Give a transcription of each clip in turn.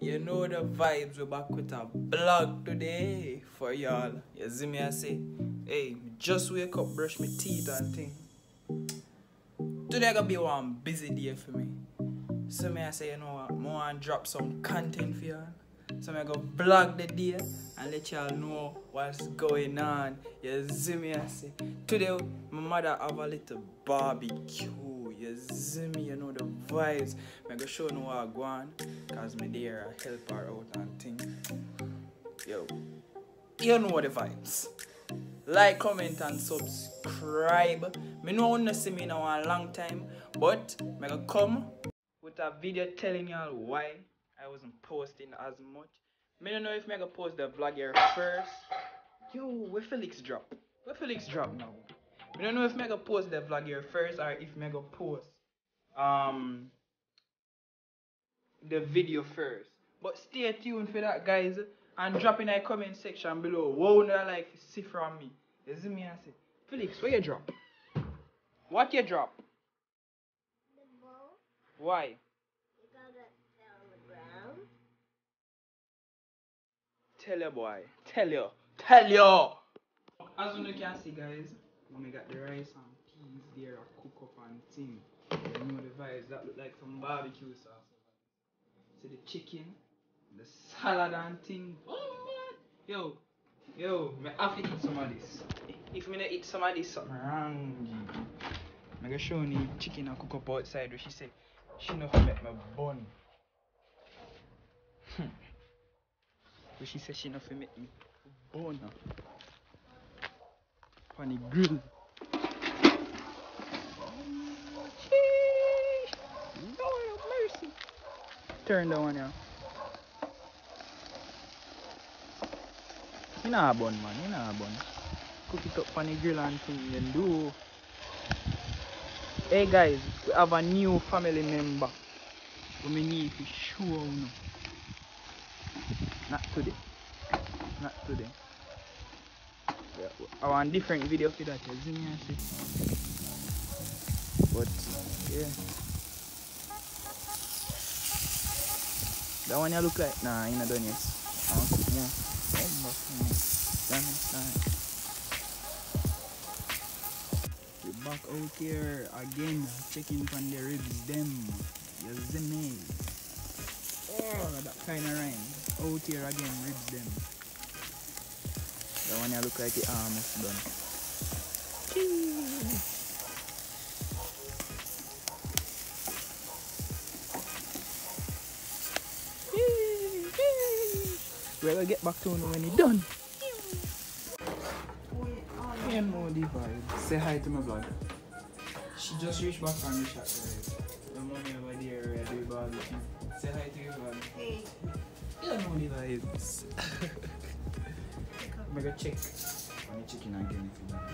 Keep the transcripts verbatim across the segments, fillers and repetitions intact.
You know the vibes, we're back with a vlog today for y'all. You see me, I say, hey, just wake up, brush my teeth and thing. Today gonna be one busy day for me. So me I say, you know what, I want to drop some content for y'all. So I go vlog the day and let y'all know what's going on. You see me, I say. Today, my mother have a little barbecue. You see me, you know the vibes. I'm gonna show you how I go on, cause me there I help her out and things. Yo, you know the vibes. Like, comment and subscribe. Me know you not see me in a long time, but I'm gonna come with a video telling y'all why I wasn't posting as much. Me don't know if I'm gonna post the vlog here first. Yo, where Felix drop? Where Felix drop now? I don't know if I post the vlog here first or if I post um, the video first. But stay tuned for that, guys. And drop in the comment section below. What would I like to see from me? You see me and say, Felix, where you drop? What you drop? The ball. Why? Because it's on the ground. Tell you, boy. Tell you. Tell you. As you can see, guys. I got the rice and peas there to cook up and thing. You know the vibes, that look like some barbecue sauce. So the chicken, the salad and thing. Oh man! Yo, yo, I have to eat some of this. If I don't eat some of this, something wrong. I'm going to show you the chicken and cook up outside where she said she knows how to make my bun. Where she said she knows how to make me bun. On the grill. Lord of mercy. Turn that one out. You know a bun, man. You know a bun. Cook it up on the grill and thing. Then do. Hey guys, we have a new family member. We need to show you. Not today. Not today. I want different video for that, you see me and shit. But yeah, that one you look like, nah, you not done yet. I want to cook more. We're back out here again, checking on the ribs them. You see me. Oh, that kind of rain. Out here again, ribs them. That one I look like the arm is done. We're gonna get back to him when it's done. You know the vibe. Say hi to my brother. She just reached back from the shop. The mommy over there ready about it. Say hi to your brother. Hey. You know the vibes. I'm gonna check on the chicken again if you want.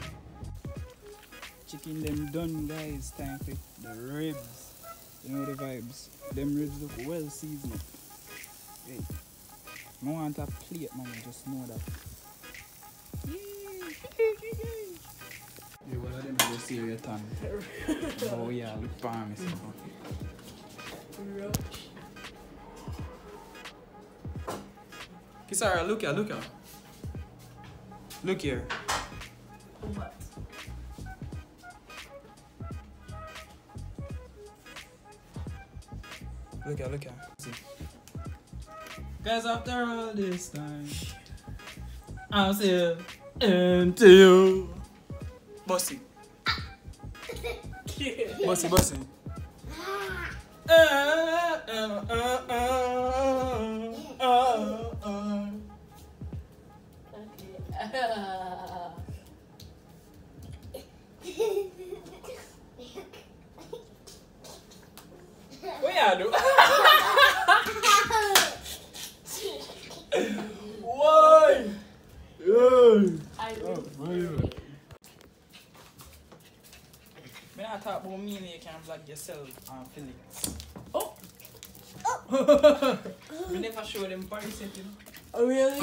Chicken them done, guys. Time for the ribs. You know the vibes. Them ribs look well seasoned. Hey, I want a plate, man. Just know that. Yeah, well, I didn't have a serious time. Oh yeah, look for me. Kisara, look here, look here. Look here. What? Look here, look here. See. Guys, after all this time, I'm still into you. Bossy. Bossy, bossy. Why? Yeah. I don't oh, know. When I talk about me, you can vlog yourself and Felix. Oh! Oh! We never show them party setting. Oh, really?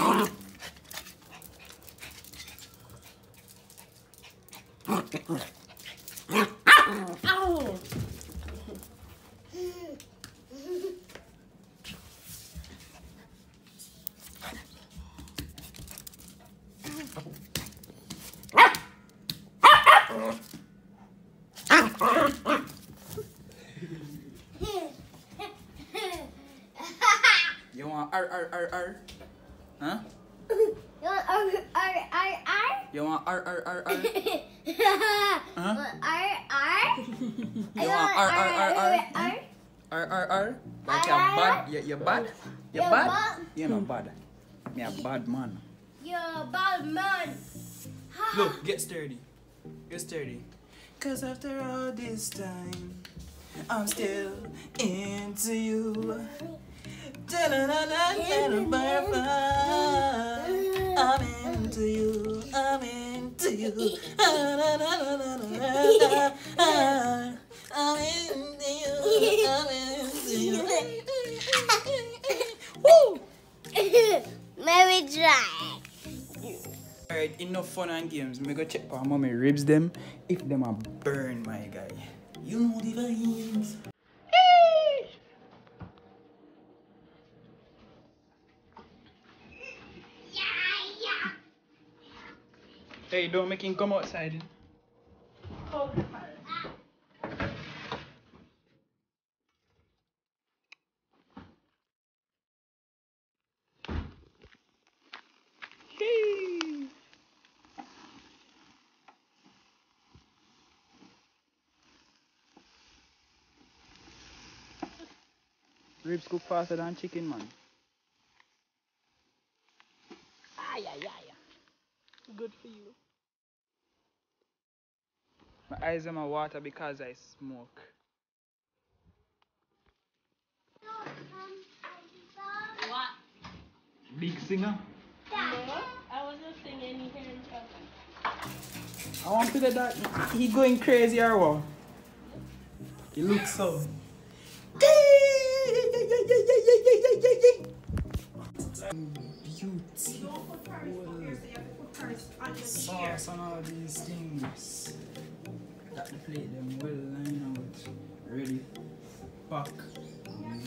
Ow! R R R R? Huh? You want R R R R? You want R R R R? Huh? R R? You want R R R R? R R R? Like a bad, you you bad, you bad, you know bad. Me a bad man. You a bad man. Look, get sturdy, get sturdy. Cause after all this time, I'm still into you. I'm into you, I'm into you. I'm into you, I'm into you. Woo! Mary Jack. Alright, enough fun and games. Me go check for mommy ribs them. If them are burn, my guy. You know the vibes. Hey, don't make him come outside. Oh. Hey. Ribs cook faster than chicken, man. Ah, yeah, yeah, yeah. Good for you. My eyes are my water because I smoke. What? Big singer? No, I wasn't singing here in trouble. I want to do that. He going crazy or what? He looks so. Beauty. Don't put curves on here, so you have to put curves on the sauce and all these things. The plate them well line out, ready, pack,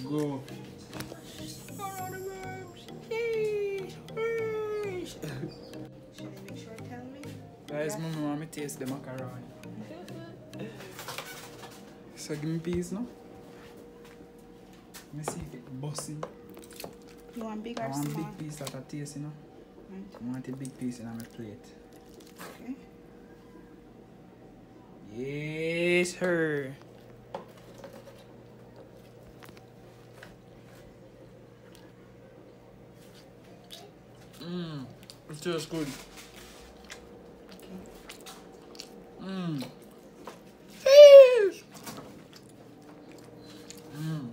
go. Should I make sure I tell me? Guys, yeah. Mama want me taste the macaroni. So give me piece now. Let me see if it's bossy. You want big or small? I want big piece that I taste, you know. Right. I want a big piece in my plate. Okay. Yes, her. Mmm, it tastes good. Mmm. Yes. Mmm.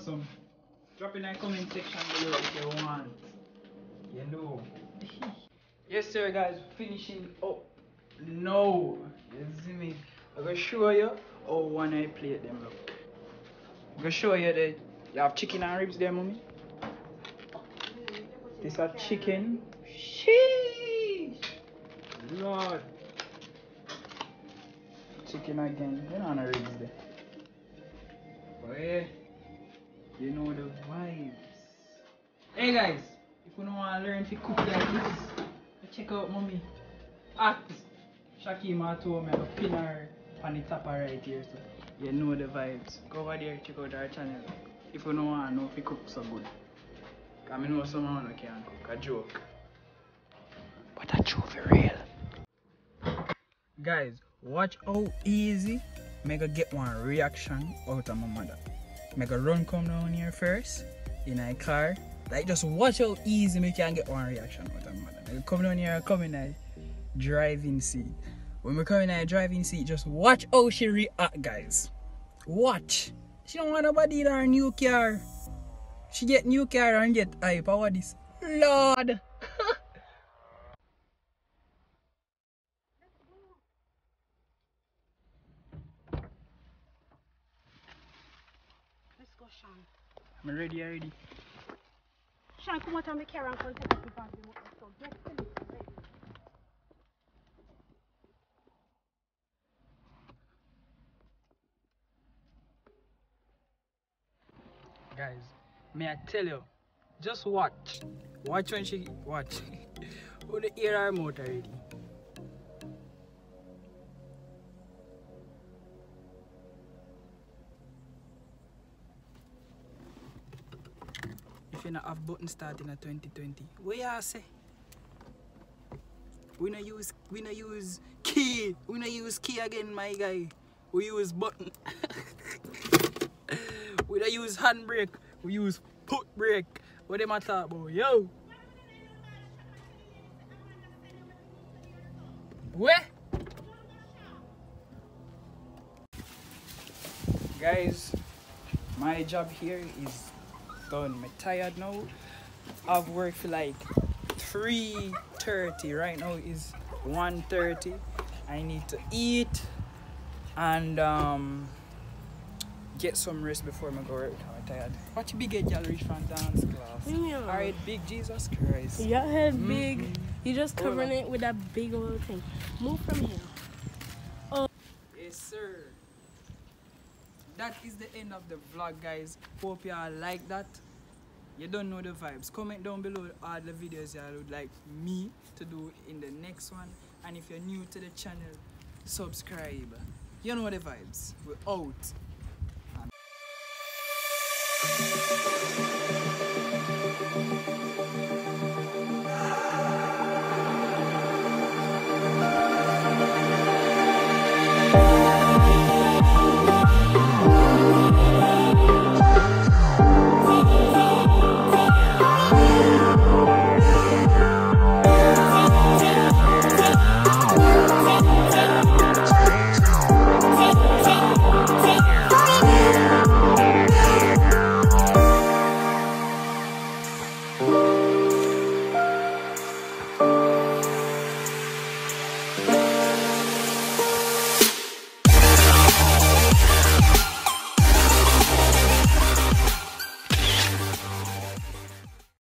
Some. Drop in the comment section below if you want. You know. Yes sir guys, finishing up. No. You see me? I'm gonna show you how one I plate them look. I'm gonna show you that you have chicken and ribs there, mommy. This are chicken. Sheesh. Lord. Chicken again. You know no ribs there. But yeah. You know the vibes. Hey guys, if you don't want to learn to cook like this, check out mommy at Shakima Matuo. I have a pin her on the top right here, so you know the vibes. Go over there, check out our channel. If you don't want to know if you cook so good, because I know someone who can cook a joke, but a joke for real. Guys, watch how easy I get one reaction out of my mother. Make a run come down here first in a car. Like just watch how easy me can get one reaction out of mother. Make a come down here, come in a driving seat. When we come in a driving seat, just watch how she react, guys. Watch. She don't want nobody in her new car. She get new car and get hype. How about this? Lord. Sean? I'm ready already. Sean, come out and make care and contact the people. So get ready. Guys, may I tell you, just watch. Watch when she watch. When the air are remote already. If you don't have button starting at twenty twenty, what you say? We no use we no use key. We no use key again, my guy. We use button. We don't use handbrake. We use foot brake. What am I talking about? Yo! What? Guys, my job here is done. I'm tired now. I've worked for like three thirty. Right now is one thirty. I need to eat and um get some rest before I go out. I'm tired. What you big get gallery from dance class? Yeah. Alright, big Jesus Christ. Your head big. Mm -hmm. You just covering it with that big old thing. Move from here. Oh. Yes, sir. That is the end of the vlog, guys. Hope y'all like that. You don't know the vibes. Comment down below all the videos y'all would like me to do in the next one. And if you're new to the channel, subscribe. You know the vibes. We're out. We'll